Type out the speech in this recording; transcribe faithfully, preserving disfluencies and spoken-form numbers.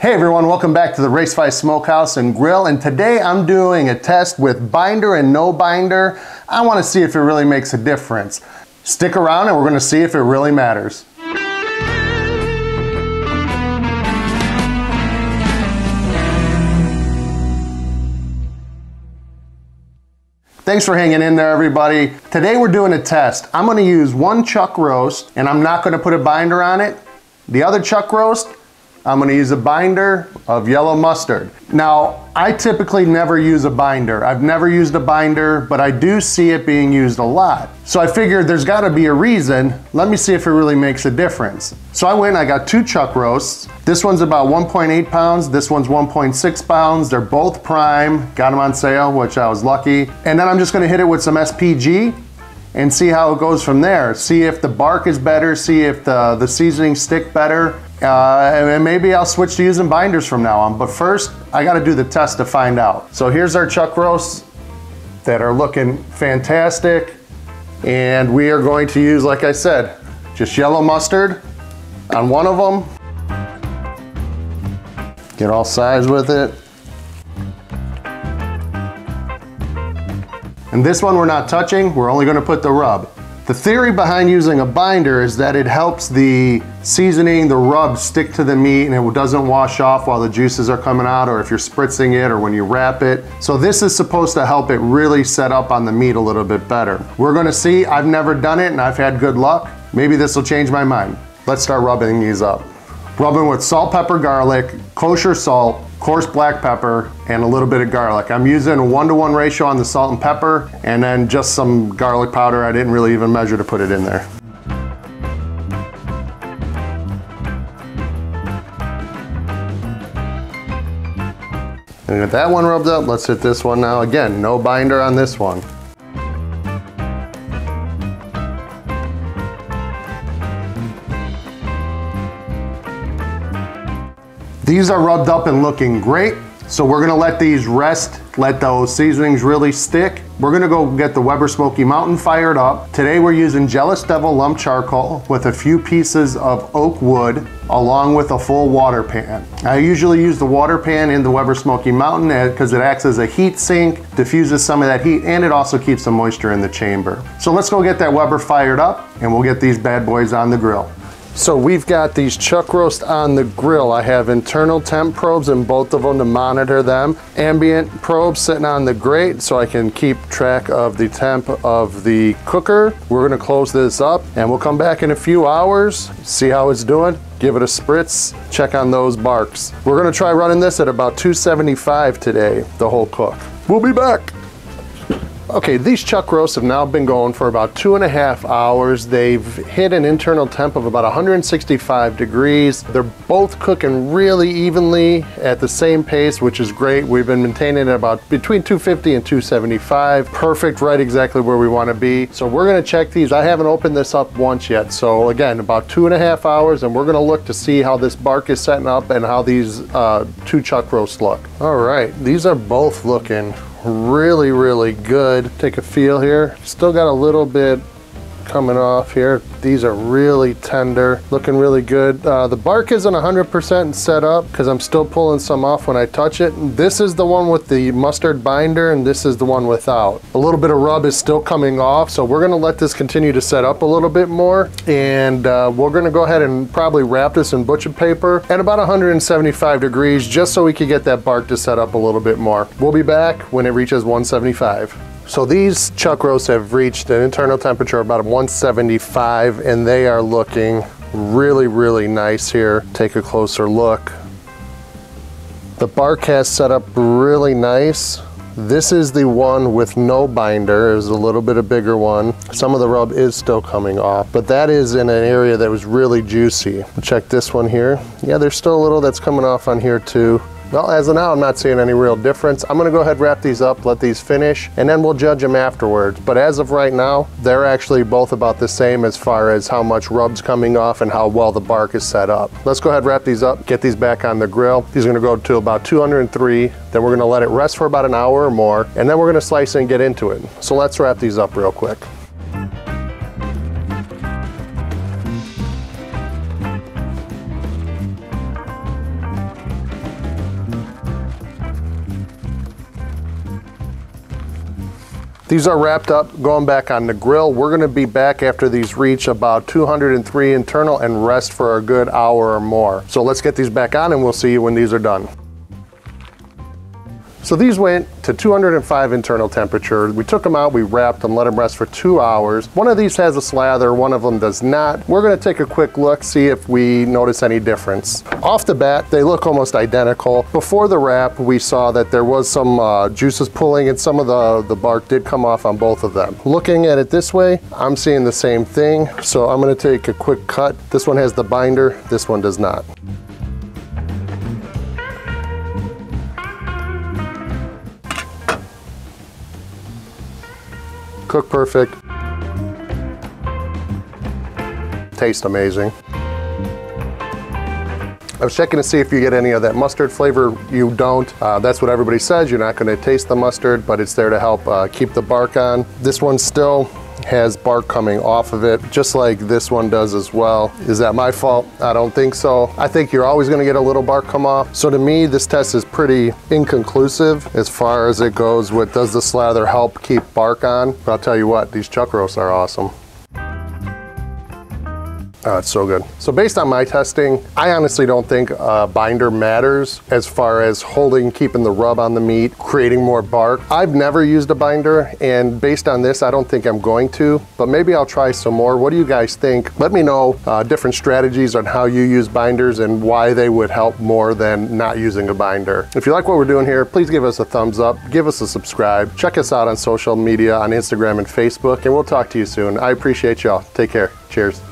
Hey everyone, welcome back to the Racevice Smokehouse and Grill, and today I'm doing a test with binder and no binder. I want to see if it really makes a difference. Stick around and we're going to see if it really matters. Thanks for hanging in there, everybody. Today we're doing a test. I'm going to use one chuck roast and I'm not going to put a binder on it. The other chuck roast, I'm gonna use a binder of yellow mustard. Now, I typically never use a binder. I've never used a binder, but I do see it being used a lot. So I figured there's gotta be a reason. Let me see if it really makes a difference. So I went, I got two chuck roasts. This one's about one point eight pounds. This one's one point six pounds. They're both prime. Got them on sale, which I was lucky. And then I'm just gonna hit it with some S P G and see how it goes from there. See if the bark is better, see if the, the seasoning stick better. Uh, and maybe I'll switch to using binders from now on, but first I gotta do the test to find out. So here's our chuck roasts that are looking fantastic, and we are going to use, like I said, just yellow mustard on one of them. Get all sides with it. And this one we're not touching, we're only gonna put the rub. The theory behind using a binder is that it helps the seasoning, the rub, stick to the meat and it doesn't wash off while the juices are coming out, or if you're spritzing it or when you wrap it. So this is supposed to help it really set up on the meat a little bit better. We're gonna see. I've never done it and I've had good luck. Maybe this will change my mind. Let's start rubbing these up. Rubbing with salt, pepper, garlic, kosher salt, coarse black pepper, and a little bit of garlic. I'm using a one-to-one ratio on the salt and pepper, and then just some garlic powder. I didn't really even measure to put it in there. And with that one rubbed up, let's hit this one now. Again, no binder on this one. These are rubbed up and looking great. So we're gonna let these rest, let those seasonings really stick. We're gonna go get the Weber Smokey Mountain fired up. Today we're using Jealous Devil lump charcoal with a few pieces of oak wood, along with a full water pan. I usually use the water pan in the Weber Smokey Mountain because it acts as a heat sink, diffuses some of that heat, and it also keeps some moisture in the chamber. So let's go get that Weber fired up and we'll get these bad boys on the grill. So we've got these chuck roast on the grill. I have internal temp probes in both of them to monitor them. Ambient probes sitting on the grate so I can keep track of the temp of the cooker. We're gonna close this up and we'll come back in a few hours, see how it's doing, give it a spritz, check on those barks. We're gonna try running this at about two seventy-five today, the whole cook. We'll be back. Okay, these chuck roasts have now been going for about two and a half hours. They've hit an internal temp of about one hundred sixty-five degrees. They're both cooking really evenly at the same pace, which is great. We've been maintaining at about between two fifty and two seventy-five. Perfect, right exactly where we want to be. So we're going to check these. I haven't opened this up once yet. So again, about two and a half hours, and we're going to look to see how this bark is setting up and how these uh, two chuck roasts look. All right, these are both looking really, really good. Take a feel here. Still got a little bit coming off here. These are really tender, looking really good. Uh, the bark isn't one hundred percent set up because I'm still pulling some off when I touch it. This is the one with the mustard binder and this is the one without. A little bit of rub is still coming off, so we're gonna let this continue to set up a little bit more, and uh, we're gonna go ahead and probably wrap this in butcher paper at about one hundred seventy-five degrees just so we can get that bark to set up a little bit more. We'll be back when it reaches one seventy-five. So these chuck roasts have reached an internal temperature of about one seventy-five, and they are looking really, really nice here. Take a closer look. The bark has set up really nice. This is the one with no binder. It was a little bit a bigger one. Some of the rub is still coming off, but that is in an area that was really juicy. Check this one here. Yeah, there's still a little that's coming off on here too. Well, as of now, I'm not seeing any real difference. I'm gonna go ahead and wrap these up, let these finish, and then we'll judge them afterwards. But as of right now, they're actually both about the same as far as how much rub's coming off and how well the bark is set up. Let's go ahead and wrap these up, get these back on the grill. These are gonna go to about two hundred three, then we're gonna let it rest for about an hour or more, and then we're gonna slice and get into it. So let's wrap these up real quick. These are wrapped up, going back on the grill. We're gonna be back after these reach about two hundred and three internal and rest for a good hour or more. So let's get these back on and we'll see you when these are done. So these went to two hundred and five internal temperature. We took them out, we wrapped them, let them rest for two hours. One of these has a slather, one of them does not. We're gonna take a quick look, see if we notice any difference. Off the bat, they look almost identical. Before the wrap, we saw that there was some uh, juices pulling and some of the, the bark did come off on both of them. Looking at it this way, I'm seeing the same thing. So I'm gonna take a quick cut. This one has the binder, this one does not. Cook perfect. Tastes amazing. I was checking to see if you get any of that mustard flavor. You don't. Uh, that's what everybody says. You're not going to taste the mustard, but it's there to help uh, keep the bark on. This one still has bark coming off of it, just like this one does as well. Is that my fault? I don't think so. I think you're always going to get a little bark come off. So to me, this test is pretty inconclusive as far as it goes with does the slather help keep bark on? But I'll tell you what, these chuck roasts are awesome. Oh, it's so good. So based on my testing, I honestly don't think uh, binder matters as far as holding, keeping the rub on the meat, creating more bark. I've never used a binder, and based on this, I don't think I'm going to, but maybe I'll try some more. What do you guys think? Let me know uh, different strategies on how you use binders and why they would help more than not using a binder. If you like what we're doing here, please give us a thumbs up, give us a subscribe, check us out on social media, on Instagram and Facebook, and we'll talk to you soon. I appreciate y'all. Take care. Cheers.